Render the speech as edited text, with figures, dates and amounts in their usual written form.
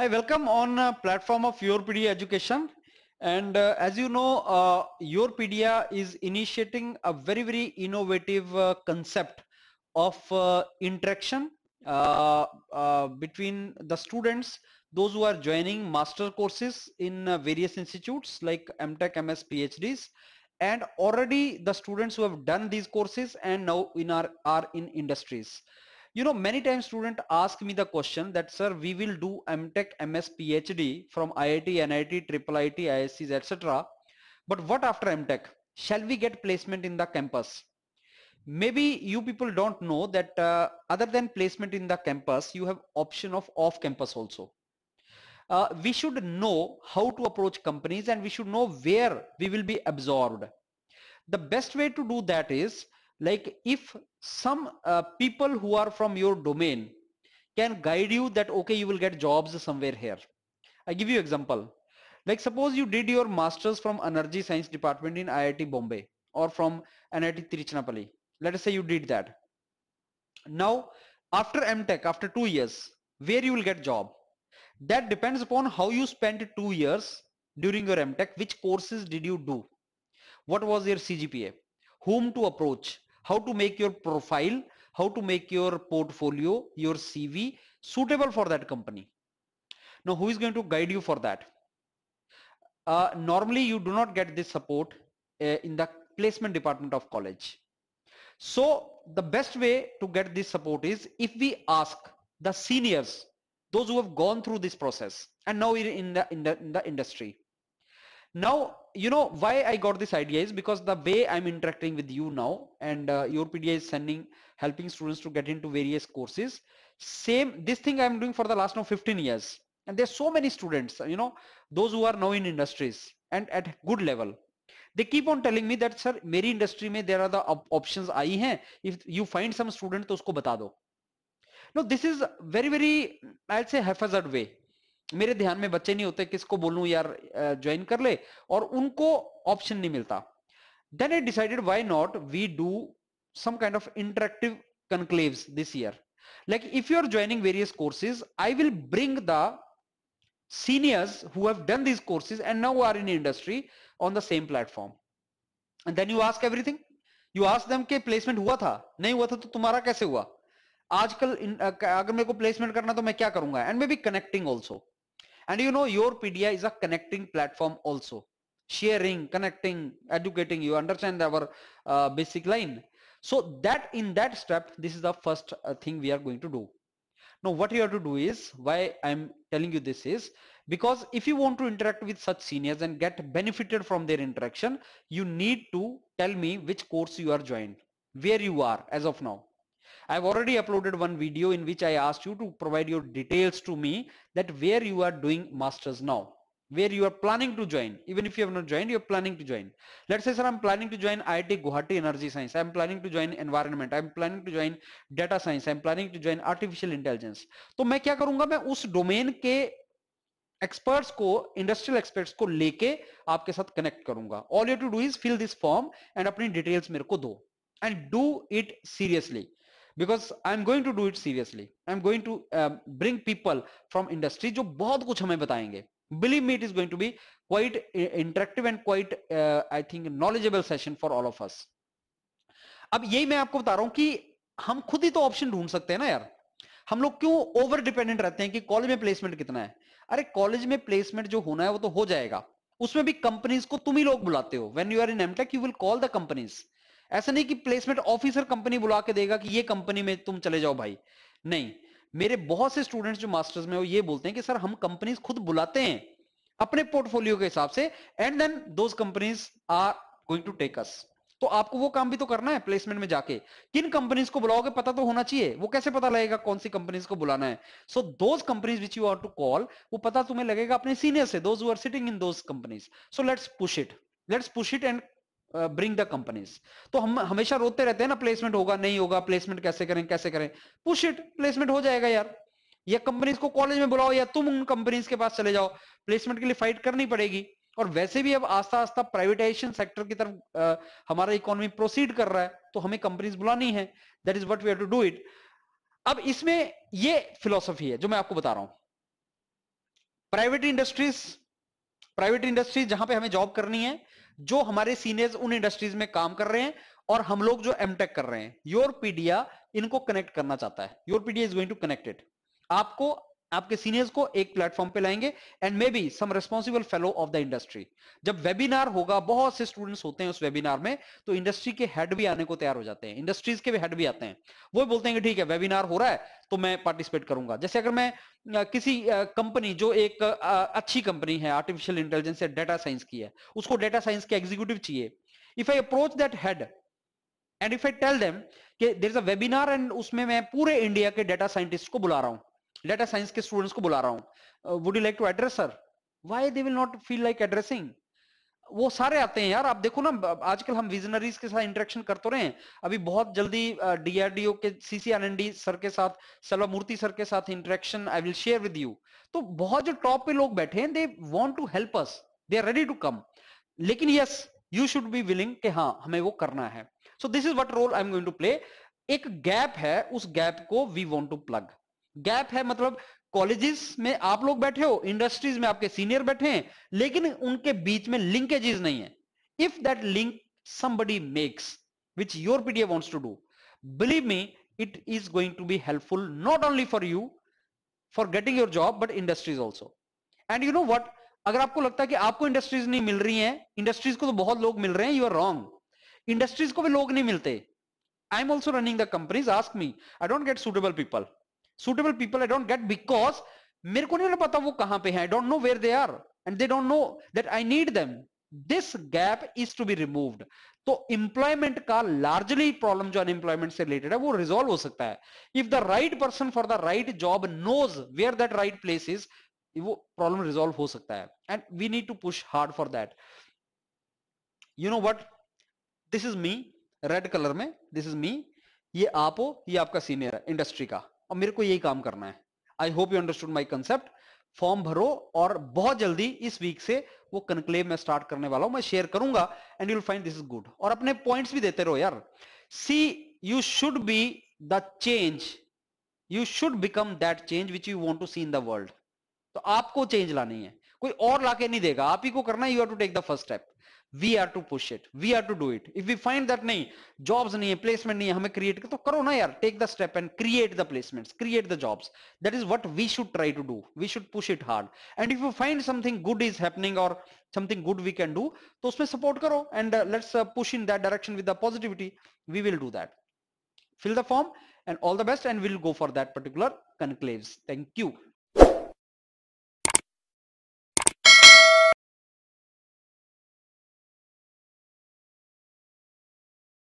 Hi, welcome on platform of Yourpedia Education. And as you know, Yourpedia is initiating a very innovative concept of interaction between the students, those who are joining master courses in various institutes like MTech, MS, PhDs, and already the students who have done these courses and now are in industries. You know, many times students ask me the question that, sir, we will do MTech, MS, PhD from IIT, NIT, IIIT, ISCs, etc. But what after MTech? Shall we get placement in the campus? Maybe you people don't know that other than placement in the campus, you have option of off-campus also. We should know how to approach companies and we should know where we will be absorbed. The best way to do that is, like, if some people who are from your domain can guide you that, okay, you will get jobs somewhere here. I give you example. Like, suppose you did your masters from energy science department in IIT Bombay or from NIT Trichinapali. Let us say you did that. Now, after MTech, after 2 years, where you will get job? That depends upon how you spent 2 years during your MTech, which courses did you do, what was your CGPA, whom to approach, how to make your profile, how to make your portfolio, your CV suitable for that company. Now, who is going to guide you for that? Normally, you do not get this support in the placement department of college. So, the best way to get this support is if we ask the seniors, those who have gone through this process and now in the industry. Now, you know why I got this idea is because the way I'm interacting with you now, and Yourpedia is helping students to get into various courses. This thing I'm doing for the last 15 years, and there's so many students, you know, those who are now in industries and at good level. They keep on telling me that, sir, मेरी industry में there are the options आई हैं. If you find some student, तो उसको बता दो. No, this is very I'll say haphazard way. मेरे ध्यान में बच्चे नहीं होते किसको बोलूं यार ज्वाइन कर ले और उनको ऑप्शन नहीं मिलता. Then I decided why not we do some kind of interactive conclaves this year. Like if you are joining various courses, I will bring the seniors who have done these courses and now are in industry on the same platform. And then you ask everything. You ask them कि placement हुआ था? नहीं हुआ था तो तुम्हारा कैसे हुआ? आजकल अगर मेरे को placement करना तो मैं क्या करूँगा? And maybe connecting also. And you know, Yourpedia is a connecting platform also. Sharing, connecting, educating, you understand our basic line. So that in that step, this is the first thing we are going to do. Now what you have to do is, why I'm telling you this is, because if you want to interact with such seniors and get benefited from their interaction, you need to tell me which course you are joined, where you are as of now. I've already uploaded one video in which I asked you to provide your details to me that where you are doing masters now, where you are planning to join. Even if you have not joined, you're planning to join. Let's say, sir, I'm planning to join IIT Guwahati Energy Science. I'm planning to join Environment. I'm planning to join Data Science. I'm planning to join Artificial Intelligence. So मैं क्या करूँगा? मैं उस domain के experts को, industrial experts को लेके आपके साथ connect करूँगा. All you have to do is fill this form and अपनी details मेरे को दो and do it seriously. Because I'm going to do it seriously. I'm going to bring people from industry जो बहुत कुछ हमें बताएंगे. Believe me, it is going to be quite interactive and quite, I think, knowledgeable session for all of us. अब यही मैं आपको बता रहा हूँ कि हम खुद ही तो option ढूंढ सकते हैं ना यार. हम लोग क्यों over dependent रहते हैं कि college में placement कितना है? अरे college में placement जो होना है वो तो हो जाएगा. उसमें भी companies को तुम ही लोग बुलाते हो. When you are in MTech, you will call the companies. ऐसा नहीं कि प्लेसमेंट ऑफिसर कंपनी बुला के देगा कि ये कंपनी में तुम चले जाओ भाई. नहीं, मेरे बहुत से स्टूडेंट्स जो मास्टर्स में वो ये बोलते हैं कि सर हम कंपनीज खुद बुलाते हैं अपने पोर्टफोलियो के हिसाब से and then those companies are going to take us. तो आपको वो काम भी तो करना है प्लेसमेंट में जाके. किन कंपनीज को बुलाओगे पता तो होना चाहिए. वो कैसे पता लगेगा कौन सी कंपनीज को बुलाना है? So those companies which you want to call वो पता तुम्हें लगेगा अपने सीनियर से, those who are sitting in those companies. So let's push it and bring the companies. तो हम हमेशा रोते रहते हैं ना placement होगा नहीं होगा, placement कैसे करें. Push it, placement हो जाएगा यार. या companies को college में बुलाओ या तुम उन companies के पास चले जाओ. Placement के लिए fight करनी पड़ेगी. और वैसे भी अब आस्ता-आस्ता privatization sector की तरफ हमारा economy proceed कर रहा है, तो हमें companies बुलानी है. That is what we have to do it. अब इसमें ये philosophy है जो मैं आपको बता रहा हूँ. प्राइवेट इंडस्ट्रीज जहां पे हमें जॉब करनी है, जो हमारे सीनियर्स उन इंडस्ट्रीज में काम कर रहे हैं और हम लोग जो एमटेक कर रहे हैं, Yourpedia इनको कनेक्ट करना चाहता है. Yourpedia is going to connect it. आपको आपके सीनियर्स को एक प्लेटफॉर्म पे लाएंगे and may be some responsible fellow of the industry. जब वेबिनार होगा, बहुत से स्टूडेंट्स होते हैं उस वेबिनार में, तो इंडस्ट्री के हेड भी आने को तैयार हो जाते हैं, इंडस्ट्रीज के भी हेड भी आते हैं. वो बोलते हैं कि ठीक है वेबिनार हो रहा है तो मैं पार्टिसिपेट करूंगा. जैसे अगर मैं किसी कंपनी जो एक अच्छी कंपनी है आर्टिफिशियल इंटेलिजेंस या डेटा साइंस की है, उसको डेटा साइंस के एग्जीक्यूटिव चाहिए. If I approach that head and if I tell them कि there is a webinar and उसमें मैं पूरे इंडिया के डेटा साइंटिस्ट को बुला रहा हूं, डेटा साइंस के स्टूडेंट्स को बुला रहा हूं, would you like to address sir? Why they will not feel like addressing? वो सारे आते हैं यार. आप देखो ना, आजकल हम विजनरीज के साथ इंटरेक्शन करते रहे हैं. अभी बहुत जल्दी डीआरडीओ के सीसीआरएनडी सर के साथ, सलवा मूर्ति सर के साथ interaction I will share with you. तो बहुत जो टॉप पे लोग बैठे हैं, they want to help us, they are ready to come. लेकिन yes, you should be willing कि हाँ हमें वो करना है. So this is what role I am going to play. एक गैप है, उस गैप को we want to plug. Gap है मतलब कॉलेजेस में आप लोग बैठे हो, इंडस्ट्रीज में आपके सीनियर बैठे हैं, लेकिन उनके बीच में लिंकेजेस नहीं है. If that link somebody makes which Yourpedia wants to do, believe me it is going to be helpful not only for you for getting your job but industries also. And you know what, अगर आपको लगता है कि आपको industries नहीं मिल रही है, industries को तो बहुत लोग मिल रहे हैं, यू आर रॉन्ग. इंडस्ट्रीज को भी लोग नहीं मिलते. I am also running the companies. Ask me, I don't get suitable people. I don't get because मेरे को नहीं पता वो कहां पे हैं. I don't know where they are and they don't know that I need them. This gap is to be removed. तो employment का largely problem जो unemployment से related है वो resolve हो सकता है. If the right person for the right job knows where that right place is, वो problem resolve हो सकता है. And we need to push hard for that. You know what? This is me. Red color में. This is me. ये आप हो, ये आपका senior है industry का. और मेरे को यही काम करना है. I hope you understood my concept. Form भरो और बहुत जल्दी इस वीक से वो कंक्लेव में स्टार्ट करने वाला हूं. मैं शेयर करूंगा and you will find this is good. और अपने पॉइंट्स भी देते रहो यार. See, you should be the change, you should become that change which you want to see in the world. तो आपको चेंज लानी है, कोई और लाके नहीं देगा, आप ही को करना है. You have to take the first step. We are to push it, we are to do it. If we find that नहीं, जॉब्स नहीं है, प्लेसमेंट नहीं है, हमें क्रिएट तो करो ना यार. Take the step and create the placements, create the jobs. That is what we should try to do. We should push it hard. And if you find something good is happening और something good we can do, तो उसमें support करो and let's push in that direction with the positivity. We will do that. Fill the form and all the best and will go for that particular conclaves. Thank you.